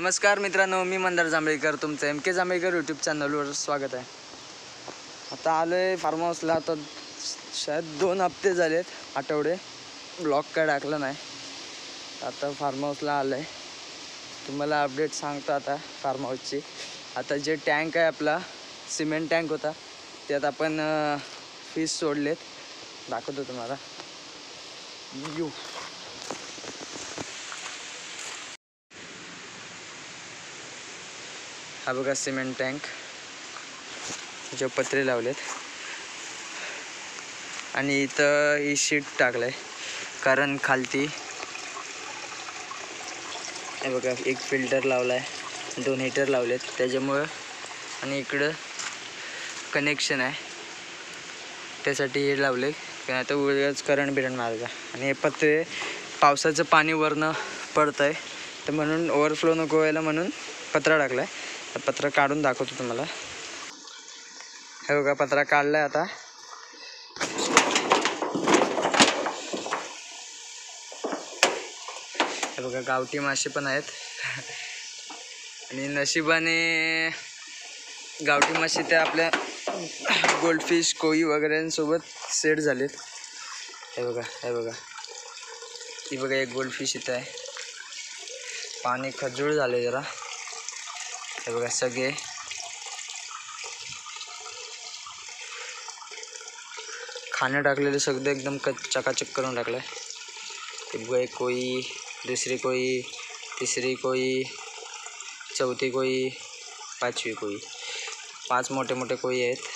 नमस्कार मित्रांनो, मी मंदार जांभळेकर, तुमचं एम के जांभळेकर यूट्यूब चॅनलवर स्वागत आहे। आता आलो आहे फार्म हाऊसला। आता शायद 2 हफ्ते झालेत, आठवडे ब्लॉग काय टाकला नाही। आता फार्म हाऊसला आलो आहे, तुम्हाला अपडेट सांगतो आता फार्म हाऊसची। आता जे टँक आहे आपला, सिमेंट टँक होता, त्यात आपण फिश सोडलेत, दाखवतो तुम्हाला। यू हा बघा सिमेंट टँक, जे पत्रे लावलेत आणि इथं ही शीट टाकलंय, कारण खालती हे बघा एक फिल्टर लावलाय, 2 हीटर लावलेत त्याच्यामुळं। आणि इकडं कनेक्शन आहे, त्यासाठी हे लावले, कारण आता उगाच करंट बिरंट मारला। आणि हे पत्रे पावसाचं पाणी वरनं पडतंय, तर म्हणून ओव्हरफ्लो नको व्हायला म्हणून पत्रा टाकलाय। पत्रा काढून दाखवतो तुम्हाला। हे बघा पत्रा काढलाय आता। हे बघा गावठी मासे पण आहेत आणि नशिबाने गावठी मासे ते आपल्या गोल्डफिश, कोळी वगैरे सोबत सेट झालेत। हे बघा, हे बघा, ही बघा एक गोल्डफिश इथं आहे। पाणी खजूळ झाले जरा, हे बघा सगळे। खाणं टाकलेलं सगळं एकदम चकाचक करून टाकलं आहे। बघा एक कोळी, दुसरी कोळी, तिसरी कोळी, चौथी कोळी, 5वी कोळी, 5 मोठे मोठे कोळी आहेत।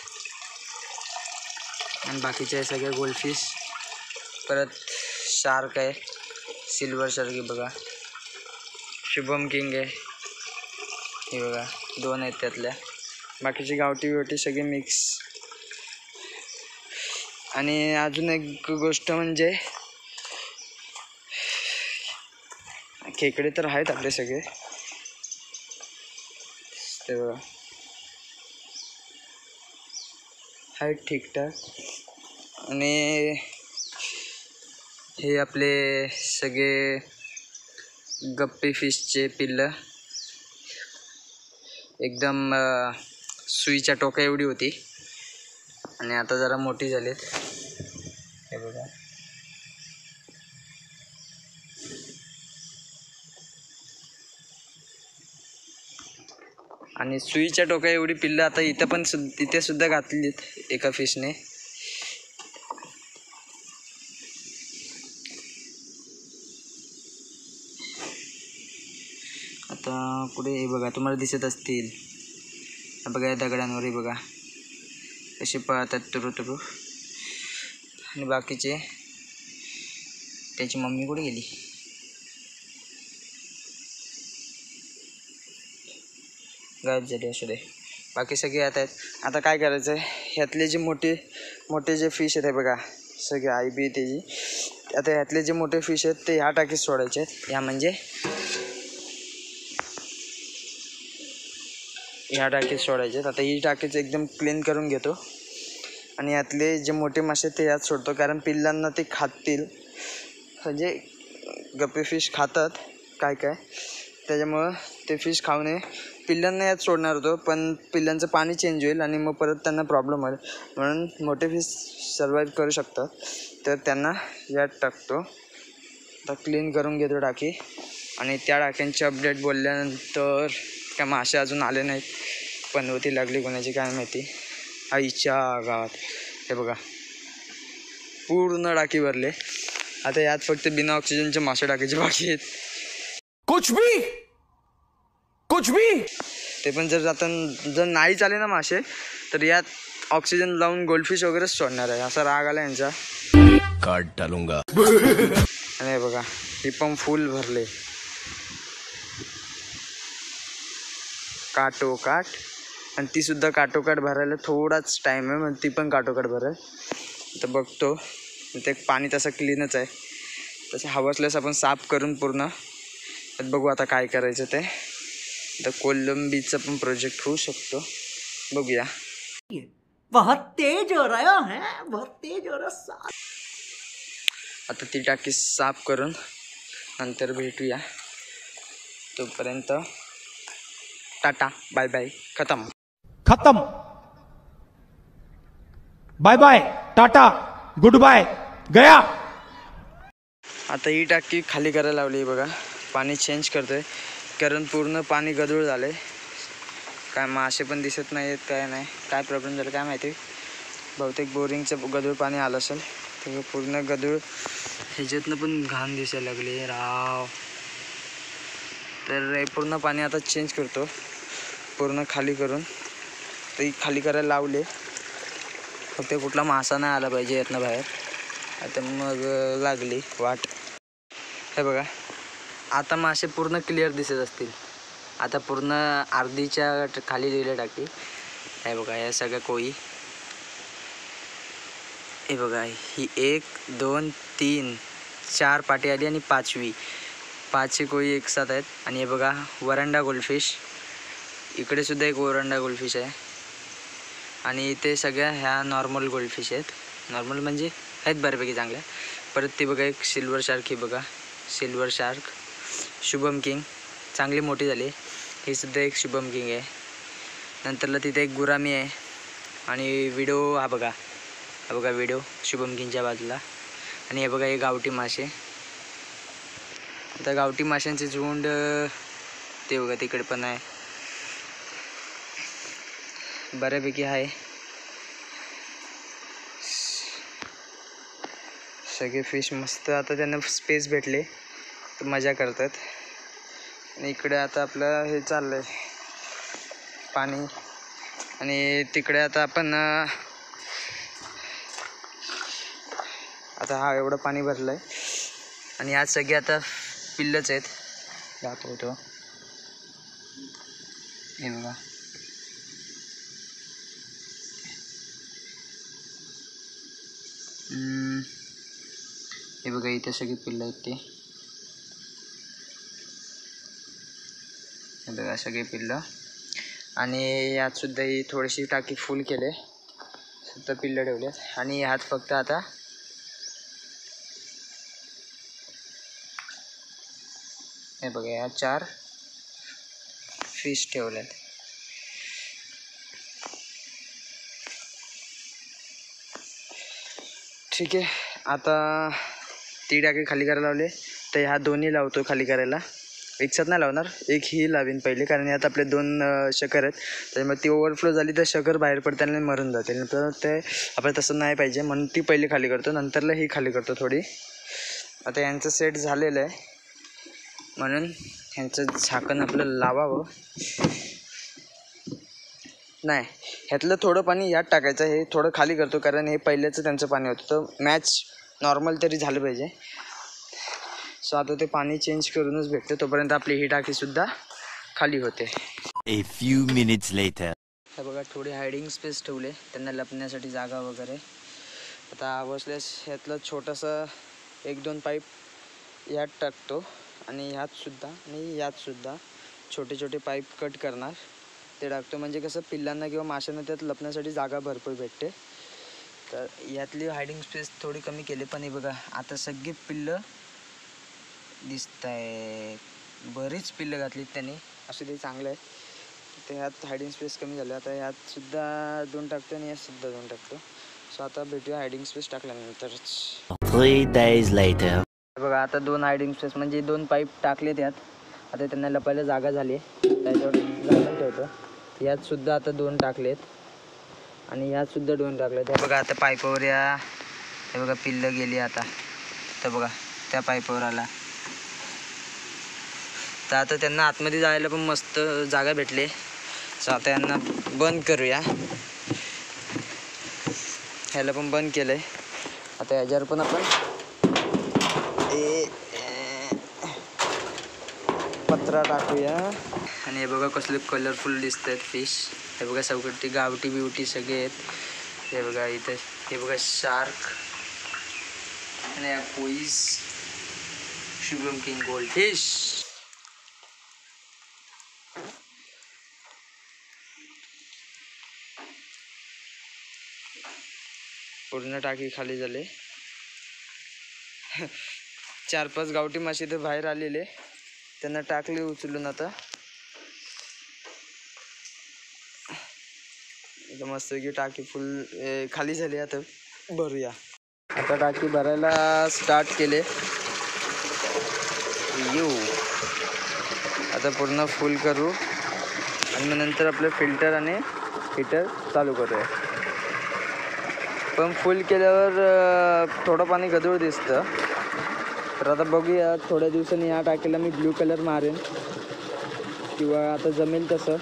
आणि बाकीचे सगळे गोल्डफिश, परत शार्क आहे, सिल्वर शार्क आहे बघा, शुभमकिंग आहे, हे बघा 2 आहेत त्यातल्या, बाकीची गावठी बिवटी सगळे मिक्स। आणि अजून एक गोष्ट म्हणजे खेकडे तर आहेत आपले सगळे, ते बघा आहेत ठीकठाक। आणि हे आपले सगळे गप्पी फिशचे पिल्लं, एकदम सुईच्या टोका एवढी होती आणि आता जरा मोठी झालीत। हे बघा आणि सुईच्या टोका एवढी पिल्लं आता इथं पण इथे सुद्धा घातलीत एका फिशने। आता पुढे हे बघा तुम्हाला दिसत असतील, बघा या दगडांवर हे बघा कसे पळतात तुरू तुरू। आणि बाकीचे, त्याची मम्मी कुठे गेली? गायब झाली, असू दे। बाकी सगळे आता आहेत। आता काय करायचं आहे, ह्यातले जे मोठे मोठे जे फिश आहेत बघा सगळे आई बी त्याची, आता ह्यातले जे मोठे फिश आहेत ते ह्या टाकीत सोडायचे आहेत। ह्या म्हणजे ह्या टाकीत सोडायचे आहेत। आता ही टाकीच एकदम क्लीन करून घेतो आणि यातले जे मोठे मासे ते यात सोडतो, कारण पिल्लांना ते खातील, म्हणजे गप्पी फिश खातात काय काय, त्याच्यामुळं ते फिश खाऊ नये। पिल्लांना यात सोडणार होतो, पण पिल्लांचं पाणी चेंज होईल आणि मग परत त्यांना प्रॉब्लेम होईल, म्हणून मोठे फिश सर्वाईव्ह करू शकतात, तर त्यांना यात टाकतो। आता क्लीन करून घेतो टाकी। आणि त्या टाक्यांची अपडेट बोलल्यानंतर काय मासे अजून आले नाहीत, पनवती लागली कोणाची काय माहिती, आईच्या गावात। हे बघा पूर्ण टाकी भरले, आता यात फक्त बिना ऑक्सिजनचे मासे टाकायचे बाकी आहेत। कुछ भी ते पण जर आता जर नाहीच आले ना मासे, तर यात ऑक्सिजन लावून गोल्डफिश वगैरे सोडणार आहे, असा राग आला यांचा, काढ टालूंगा। आणि हे बघा ही पण फुल भरले, काटोकाट। आणि ती सुद्धा काटोकाट भरायला थोडाच टाईम आहे, मग ती पण काटोकाट भरेल। तर बघतो, ते पाणी तसं क्लीनच आहे, तसं हवसल्यास आपण साफ करून पूर्ण बघू आता काय करायचं ते। तर कोलंबीचं पण प्रोजेक्ट होऊ शकतो, बघूया। बहुत तेज हो रहा है। आता ती टाकी साफ करून नंतर भेटूया, तोपर्यंत टाटा बाय बाय, खत्म खत्म, bye bye tata goodbye गया। आता ही टाकी खाली करायला लावली बघा, पाणी चेंज करतोय कारण पूर्ण पाणी गदूळ झाले, काय मासे पण दिसत नाहीत, काय नाही काय प्रॉब्लेम झाला काय माहिती, बहुतेक बोरिंगचं गदूळ पाणी आलं असेल ते पूर्ण गदूळ ह्याच्यातनं पण घाण दिसायला लागले राव। तर पूर्ण पाणी आता चेंज करतो, पूर्ण खाली करून ती खाली करायला लावले, फक्त कुठला मासा नाही आला पाहिजे यातनं बाहेर, आता मग लागली वाट। हे बघा आता मासे पूर्ण क्लिअर दिसत असतील, आता पूर्ण अर्धीच्या खाली गेले टाकी, हे बघा या सगळ्या कोळी, हे बघा ही 1 2 3 4 पाटी आली आणि पाचवी कोळी एक साथ आहेत, आणि हे बघा ओरांडा गोल्डफिश, इकडे सुद्धा एक ओरांडा गोल्डफिश आहे, आणि इथे सगळ्या ह्या नॉर्मल गोल्डफिश आहेत, नॉर्मल म्हणजे आहेत बऱ्यापैकी चांगल्या। परत ते बघा एक सिल्वर शार्क, ही बघा सिल्वर शार्क शुभमकिंग चांगली मोठी झाली, ही सुद्धा एक शुभमकिंग आहे, नंतरला तिथे एक गुरामी आहे, आणि व्हिडिओ हा बघा व्हिडिओ शुभमकिंगच्या बाजूला, आणि हे बघा हे गावठी मासे। आता गावठी माशांचे झुंड ते बघा तिकडे पण आहे बऱ्यापैकी आहे, सगळे फिश मस्त, आता त्यांना स्पेस भेटले तर मजा करतात। आणि इकडे आता आपलं हे चाललं आहे पाणी, आणि तिकडे आता आपण आता हा एवढं पाणी भरलं आहे, आणि आज सगळे आता पिल्लच आहेत, दाखवतो हे बघा हे बघा इथे सगळी पिल्लं आहेत, ते हे बघा सगळे पिल्लं, आणि यातसुद्धा ही थोडीशी टाकी फुल केले सुद्धा पिल्लं ठेवलेत, आणि ह्यात फक्त आता हे बघा ह्या 4 फिश ठेवल्यात, ठीक आहे। आता ती टाकी खाली करायला लावले, तर ह्या दोन्ही लावतो खाली करायला, एकसाथ नाही लावणार, एक ही लावीन पहिले, कारण यात आपले 2 शकर आहेत, त्यामुळे ती ओव्हरफ्लो झाली तर शकर बाहेर पडताना मरून जातील, तर ते आपल्याला तसं नाही पाहिजे, म्हणून ती पहिली खाली करतो, नंतरला ही खाली करतो थोडी। आता यांचं सेट झालेलं आहे म्हणून ह्यांचं झाकण आपलं लावावं, नाही ह्यातलं थोडं पाणी यात टाकायचं, हे थोडं खाली करतो कारण हे पहिल्याचं त्यांचं पाणी होतं, तर मॅच नॉर्मल तरी झालं पाहिजे। सो आता ते पाणी चेंज करूनच भेटते, तोपर्यंत आपली ही टाकीसुद्धा खाली होते। A few minutes later. हे बघा थोडी हायडिंग स्पेस ठेवले त्यांना लपण्यासाठी जागा वगैरे, आता आवश्यास ह्यातलं छोटंसं 1-2 पाईप ह्यात टाकतो, आणि ह्यातसुद्धा छोटे छोटे पाईप कट करणार ते टाकतो, म्हणजे कसं पिल्लांना किंवा माशांना त्यात लपण्यासाठी जागा भरपूर भेटते। तर यातली हायडिंग स्पेस थोडी कमी केली, पण हे बघा आता सगळी पिल्लं दिसत आहे, बरीच पिल्लं घातलीत त्यांनी, असं ते चांगलं आहे, तर ह्यात हायडिंग स्पेस कमी झाली, आता ह्यातसुद्धा 2 टाकतो आणि ह्यातसुद्धा 2 टाकतो। सो आता भेटूया हायडिंग स्पेस टाकल्यानंतर, बघा आता 2 हायडिंग स्पेस म्हणजे 2 पाईप टाकले त्यात, आता त्यांना लपायला जागा झाली त्याच्यावर झाकण ठेवतो, यातसुद्धा आता 2 टाकलेत आणि यातसुद्धा 2 टाकले, त्या बघा आता पाईपवर या हे बघा पिल्लं गेली, आता तर बघा त्या पाईपवर आला, तर आता त्यांना आतमध्ये जायला पण मस्त जागा भेटली। सो आता यांना बंद करूया, ह्याला पण बंद केलं आहे, आता ह्याच्यावर पण आपण पत्रा टाकूया, आणि हे बघा कसले कलरफुल दिसत आहेत फिश, हे बघा सगळी गावठी बिवटी सगळे आहेत, हे बघा इथे हे बघा शार्क, आणि कोईस शुभमकिंग गोल्ड फिश, पूर्ण टाकी खाली झाले। 4-5 गावठी मासे तर बाहेर आलेले, त्यांना टाकले उचलून, आता एकदम मस्त की टाकी फुल खाली झाली, आता भरूया. आता टाकी भरायला स्टार्ट केले. आता पूर्ण फुल करू आणि मग नंतर आपलं फिल्टर आणि हीटर चालू करूया. पण फुल केल्यावर थोडं पाणी गढूळ दिसतं, तर आता बघूया थोड्या दिवसांनी या टाकीला मी ब्लू कलर मारेन किंवा आता जमेल तसं.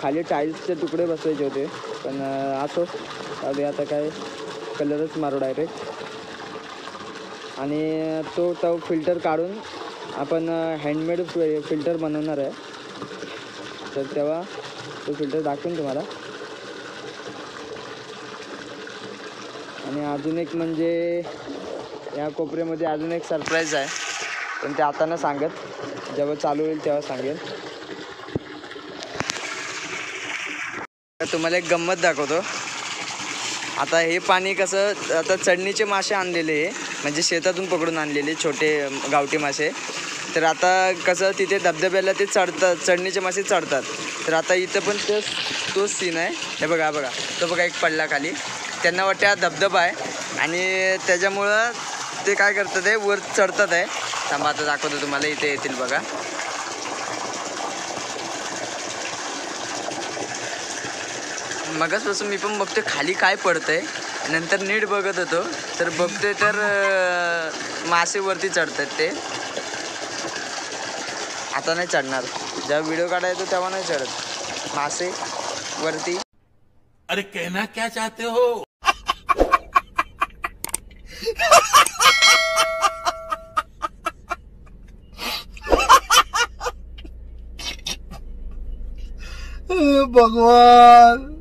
खाली टाईल्सचे तुकडे बसवायचे होते पण असो, अरे आता काय कलरच मारू डायरेक्ट. आणि तो फिल्टर काढून अपन हैंडमेड फिल्टर बनना है, तो तेव्हा तो फिल्टर दाखवेन तुम्हाला. आणि अजून एक म्हणजे या कोपऱ्यामध्ये अजून एक सरप्राइज है, पण ते आता ना सांगत, जेव्हा चालू होईल तेव्हा सांगेन तुम्हाला. एक गंमत दाखवतो. आता हे पाणी कसं, आता चढणीचे मासे आणलेले, म्हणजे शेतातून पकडून आणलेले छोटे गावठी मासे. तर आता कसं तिथे धबधब्याला ते चढतात, चढणीचे मासे चढतात. तर आता इथं पण तोच सीन आहे. हे बघा बघा, तो बघा एक पडला खाली. त्यांना वाटतं हा धबधबा आहे आणि त्याच्यामुळं ते काय करतात आहे, वर चढतात आहे. थांबा आता दाखवतो तुम्हाला, इथे येतील बघा. मगासपासून मी पण बघते खाली काय पडतंय, नंतर नीट बघत होतो तर बघते तर मासे वरती चढतात ते. आता नाही चढणार, जेव्हा व्हिडिओ काढायचो तेव्हा नाही चढत मासे वरती. अरे कहना क्या चाहते हो. भगवान.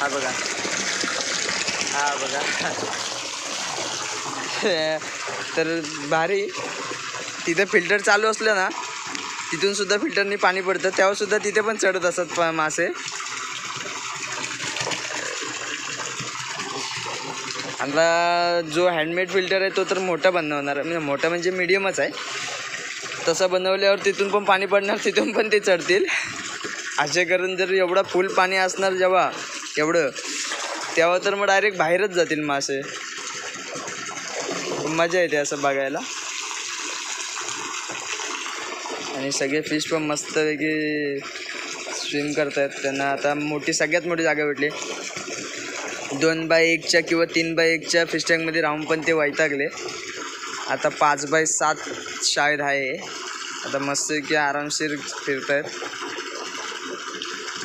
हा बघा तर भारी. तिथे फिल्टर चालू असलं ना, तिथून सुद्धा फिल्टरनी पाणी पडतं, तेव्हा सुद्धा तिथे पण चढत असत मासे. आता जो हँडमेड फिल्टर आहे तो तर मोठा बनवणार, म्हणजे मोठा म्हणजे मीडियमच आहे. तसं बनवल्यावर तिथून पण पाणी पडणार, तिथून पण ते चढतील. असे करून जर एवढा फुल पाणी असणार जेव्हा एवढं, तेव्हा तर मग डायरेक्ट बाहेरच जातील मासे. मजा येते असं बघायला. आणि सगळे फिश पण मस्तपैकी स्विम करतात. त्यांना आता मोठी, सगळ्यात मोठी जागा भेटली. 2x1 किंवा 3x1 फिश टँकमध्ये राहून पण ते वैतागले. आता 5x7 शाळेत आहे. आता मस्त की आरामशीर फिरत आहेत.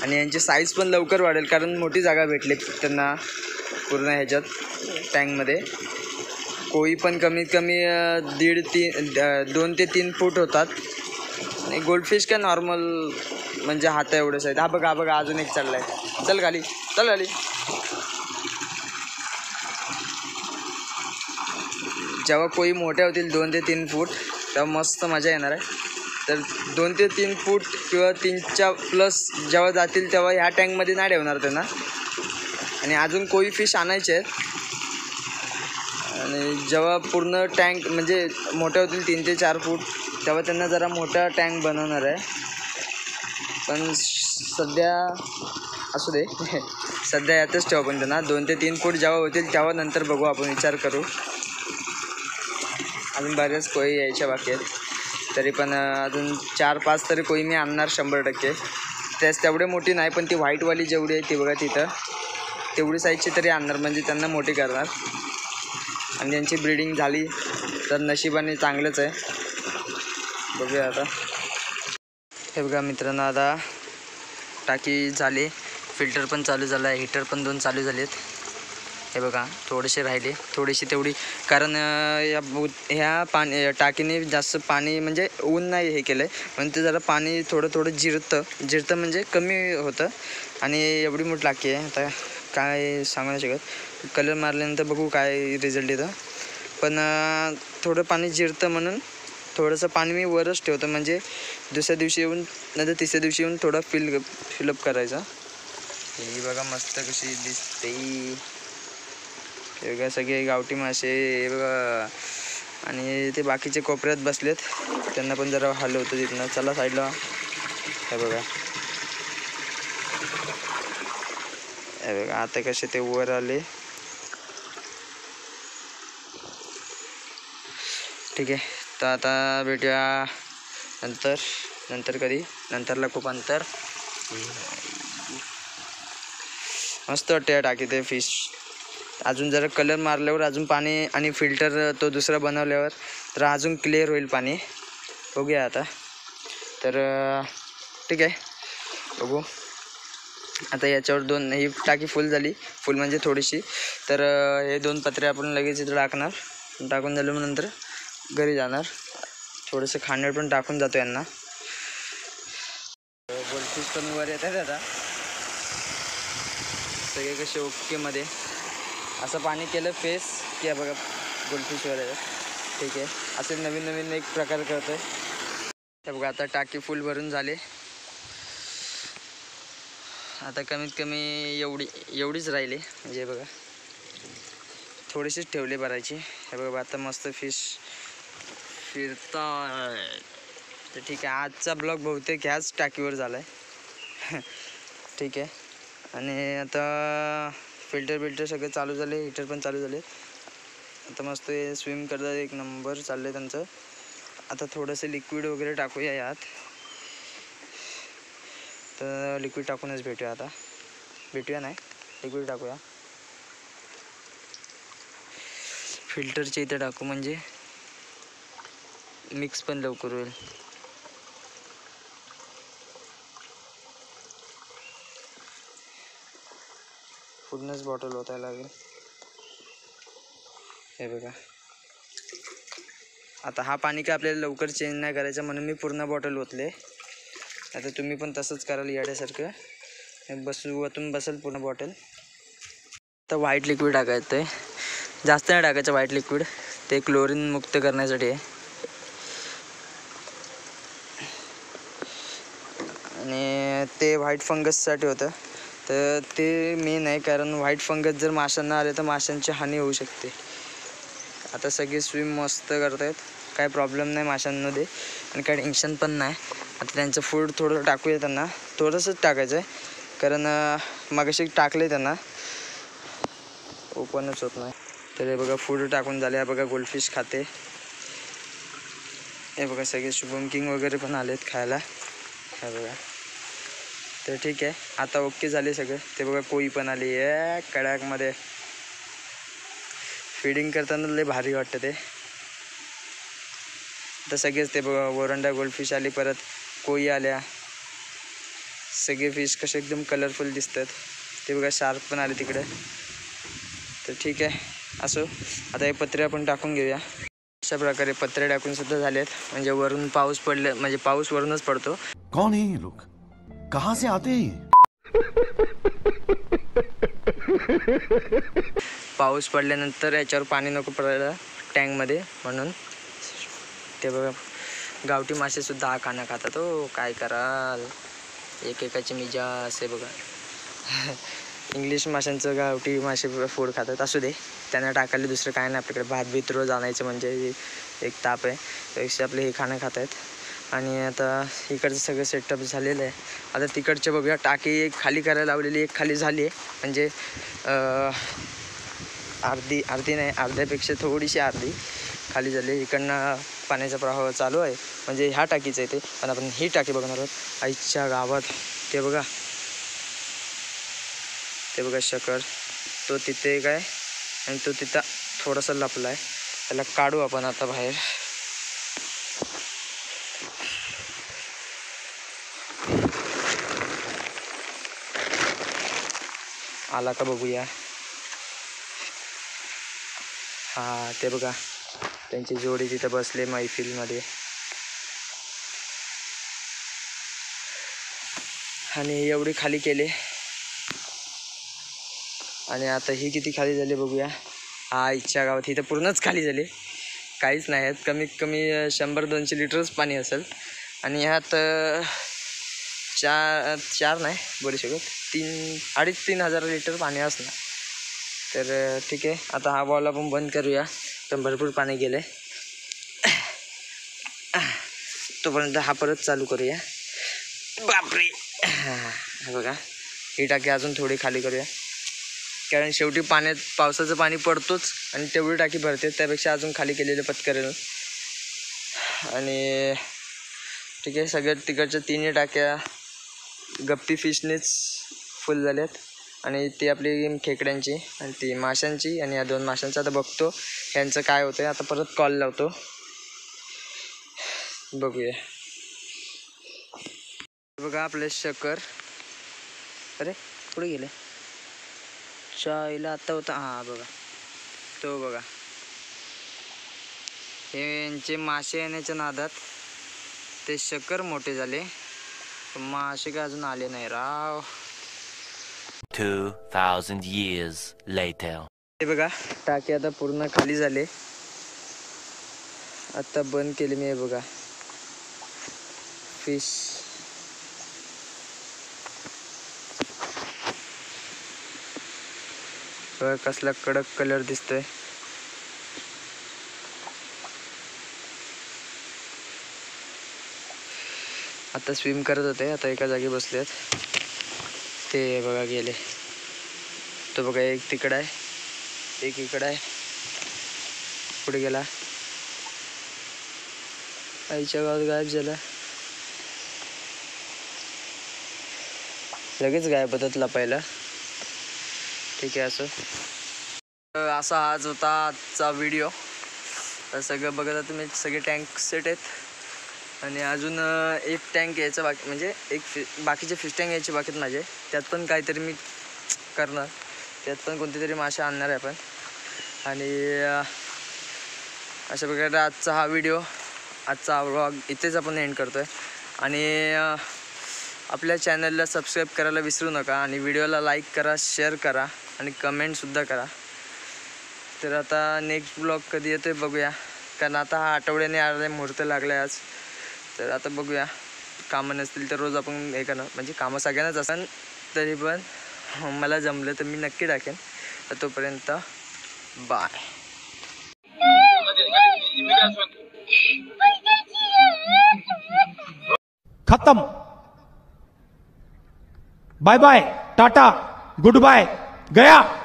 आणि यांची साईज पण लवकर वाढेल, कारण मोठी जागा भेटली त्यांना पूर्ण ह्याच्यात टँकमध्ये. कोळी पण कमीत कमी 2 ते 3 फूट होतात. आणि गोल्डफिश काय नॉर्मल म्हणजे हात एवढंच आहेत. हा बघा अजून एक चालला आहे. चल खाली. जेव्हा कोळी मोठ्या होतील 2 ते 3 फूट, तेव्हा मस्त मजा येणार आहे. तर 2 ते 3 फूट किंवा 3+ जेव्हा जातील तेव्हा ह्या टँकमध्ये नाही ठेवणार त्यांना. आणि अजून कोळी फिश आणायचे आहेत. आणि जेव्हा पूर्ण टँक म्हणजे मोठे होतील 3 ते 4 फूट, तेव्हा त्यांना जरा मोठा टँक बनवणार आहे. पण सध्या असू दे, सध्या यातच ठेवू आपण त्यांना. 2 ते 3 फूट जेव्हा होतील तेव्हा नंतर बघू, आपण विचार करू. अजून बऱ्याच कोळी यायच्या बाकी आहेत, तरी पण अजून 4-5 तरी कोळी मी आणणार 100%. त्याच तेवढे मोठी नाही, पण ती व्हाईटवाली जेवढी आहे ती बघा तिथं, तेवढी साईजची तरी आणणार, म्हणजे त्यांना मोठी करणार. आणि त्यांची ब्रीडिंग झाली तर नशिबाने चांगलंच आहे. बघूया आता. हे बघा मित्रांनो, आता टाकी झाली, फिल्टर पण चालू झाला आहे, हीटर पण 2 चालू झाले आहेत. हे बघा थोडेसे राहिले, थोडीशी तेवढी, कारण ह्या पाणी टाकीने जास्त पाणी म्हणजे ऊन नाही हे केलं आहे, पण ते जरा पाणी थोडं जिरतं म्हणजे कमी होतं. आणि एवढी मोठी टाकी आहे, आता काय सांगू नाही शकत. कलर मारल्यानंतर बघू काय रिझल्ट येतं, पण थोडं पाणी जिरतं म्हणून थोडंसं पाणी मी वरच ठेवतो. म्हणजे दुसऱ्या दिवशी येऊन नाही तर तिसऱ्या दिवशी येऊन थोडा फिलअप करायचा. ही बघा मस्त कशी दिसते. हे बघा सगळे गावठी मासे. हे बघा आणि ते बाकीचे कोपऱ्यात बसलेत त्यांना पण जरा हलवतो तिथून। चला साईडला, हे बघा हे बघा आता कसे ते वर आले। ठीक आहे, तर आता भेटूया नंतर, नंतर कधी नंतरला खूप अंतर। मस्त वाटते टाकी ते फिश। अजून जरा कलर मारल्यावर अजून पाणी आणि फिल्टर तो दुसरा बनवल्यावर तर अजून क्लिअर होईल पाणी। बघूया आता, तर ठीक आहे बघू आता याच्यावर दोन, ही टाकी फुल झाली, फुल म्हणजे थोडीशी, तर हे दोन पत्रे आपण लगेच इथं टाकणार। टाकून झालं मग नंतर घरी जाणार, थोडंसं खाण्यावर पण टाकून जातो यांना। बोलफिश पण वर येत आहेत आता सगळे कसे ओकेमध्ये। असं पाणी केलं फेस की हे बघा बोलफिश वर येतात। ठीक आहे, असे नवीन नवीन एक प्रकार करतो आहे। हे बघा आता टाकी फुल भरून झाले। आता कमीत कमी एवढीच राहिली, म्हणजे बघा थोडीशीच ठेवली भरायची। हे बघा आता मस्त फिश फिरता। तर ठीक आहे, आजचा ब्लॉग बहुतेक ह्याच टाकीवर झाला आहे। ठीक आहे, आणि आता फिल्टर बिल्टर सगळे चालू झाले, हीटर पण चालू झाले। आता मस्त हे स्विम करतात, एक नंबर चाललं आहे त्यांचं। आता थोडंसं लिक्विड वगैरे टाकूया यात, तर लिक्विड टाकूनच भेटूया आता। भेटूया नाही, लिक्विड टाकूया फिल्टरच्या इथे टाकू, म्हणजे मिक्स पण लवकर होईल। पूर्णच बॉटल ओतायला लागेल। हे बघा आता हा पाणी काय आपल्याला लवकर चेंज नाही करायचा, म्हणून मी पूर्ण बॉटल ओतले। आता तुम्ही पण तसंच कराल याड्यासारखं, वतून बसेल पूर्ण बॉटल। आता व्हाईट लिक्विड टाकायचं आहे, जास्त नाही टाकायचं व्हाईट लिक्विड, ते क्लोरीन मुक्त करण्यासाठी आहे। आणि ते व्हाईट फंगससाठी होतं, तर ते मेन आहे, कारण व्हाईट फंगस जर माशांना आले तर माशांची हानी होऊ शकते। आता सगळे स्विम मस्त करत आहेत, काय प्रॉब्लेम नाही माशांमध्ये आणि काय टेन्शन पण नाही। आता त्यांचं फूड थोडं टाकूया, त्यांना थोडंसंच टाकायचं आहे, कारण मगाशी टाकले त्यांना ओपनच होत नाही। तर हे बघा फूड टाकून झाले, हे बघा गोल्डफिश खाते। हे बघा सगळे शुभमकिंग वगैरे पण आलेत खायला, हे बघा। तर ठीक आहे, आता ओके झाले सगळे। ते बघा कोई पण आली आहे कडाकमध्ये, फीडिंग करताना लय भारी वाटतं ते। तर सगळेच ते बघा ओरंडा गोल्डफिश आली, परत कोई आल्या, सगळे फिश कसे एकदम कलरफुल दिसतात। ते बघा शार्क पण आले तिकडे। तर ठीक आहे, असो आता हे पत्रे आपण टाकून घेऊया। अशा प्रकारे पत्रे टाकून सुद्धा झालेत, म्हणजे वरून पाऊस पडले, म्हणजे पाऊस वरूनच पडतो। कोण आहे लोक, कहां से आते हैं? पाऊस पडल्यानंतर याच्यावर पाणी नको पडायला टँकमध्ये, म्हणून ते बघा गावठी मासेसुद्धा हा खाना खातात हो, काय कराल एकेकाची मिजा असे बघा। इंग्लिश माशांचं गावठी मासे फूड खातात, असू दे त्यांना टाकायला दुसरं काय नाही आपल्याकडे। भात बीत रोज आणायचं म्हणजे एक ताप आहे, त्यापेक्षा आपले हे खाणं खात आहेत। आणि आता इकडचं सगळं सेटअप झालेलं आहे। आता तिकडचे बघूया, टाकी एक खाली करायला लावलेली, एक खाली झाली आहे, म्हणजे अर्धी नाही अर्ध्यापेक्षा थोडीशी अर्धी खाली झाली। इकडनं पाण्याचा प्रवाह चालू आहे, म्हणजे ह्या टाकीचं आहे ते, पण आपण ही टाकी बघणार आहोत आईच्या गावात। ते बघा शकर तो तिथे काय आणि तो तिथं थोडासा लपला आहे, त्याला काढू आपण आता बाहेर। आला का बघूया। हा ते बघा त्यांची जोडी तिथं बसले मैफिलमध्ये। आणि एवढी खाली केले, आणि आता ही किती खाली झाली बघूया। हा इच्छा गावात ही तर पूर्णच खाली झाली, काहीच नाही आहेत, कमीत कमी 100-200 लिटरच पाणी असेल। आणि ह्यात 4 नाही बोलू शकत, 3,500-3,000 लिटर पाणी असणार। तर ठीक आहे, आता हा बॉल आपण बंद करूया, तर भरपूर पाणी गेले। तोपर्यंत हा परत चालू करूया. बापरे, हां बघा ही टाकी अजून थोडी खाली करूया, कारण शेवटी पाण्यात पावसाचं पाणी पडतोच आणि तेवढी टाकी भरते, त्यापेक्षा अजून खाली केलेलं पत्करेल. आणि ठीक आहे, सगळ्यात तिकडच्या तिन्ही टाक्या गप्पी फिशनेच फुल झाल्यात आणि ती आपली खेकड्यांची आणि ती माशांची आणि या दोन माशांचं. आता बघतो यांचं काय होतं, आता परत कॉल लावतो बघूया. बघा आपले शकर, अरे कुठे गेले चायला, आता होता हां बघा तो बघा, हे यांचे मासे येण्याच्या नादात ते शकर मोठे झाले, मासे काय अजून आले नाही राव. 2000 years later. हे बघा टाकी आता पूर्ण खाली झाले, आता बंद केले मी. हे बघा फिश, कसला कडक कलर दिसतोय. आता स्विम करत होते, आता एका जागी बसलेत ते बघा गेले. तो बघा एक तिकडं आहे, एक इकडं आहे, पुढे गेला आईच्या गावात गायब झाला, लगेच गायब होतात लपायला. ठीक आहे, असा आज होता आजचा व्हिडिओ. सगळं बघत आहात तुम्ही, सगळे टँक सेट आहेत आणि अजून एक टँक यायचं बाकी, म्हणजे एक बाकीचे फिश टँक यायचे बाकी आहेत माझे, त्यात पण काहीतरी मी करणार, त्यात पण कोणते तरी मासे आणणार आहे आपण. आणि अशा प्रकारे आजचा हा व्हिडिओ, आजचा व्लॉग इथेच आपण एंड करतो आहे. आणि आपल्या चॅनलला सबस्क्राईब करायला विसरू नका आणि व्हिडिओला लाईक करा, शेअर करा आणि कमेंटसुद्धा करा. तर आता नेक्स्ट ब्लॉग कधी येतो आहे बघूया, कारण आता हा आठवड्याने आला मुहूर्त लागला आहे आज. तर आता बघूया, कामं नसतील तर रोज आपण हे करणार, म्हणजे कामं सगळ्यांनाच असेल तरी पण मला जमलं तर मी नक्की टाकेन. तर तोपर्यंत बाय, खतम, bye bye, tata, goodbye, गया.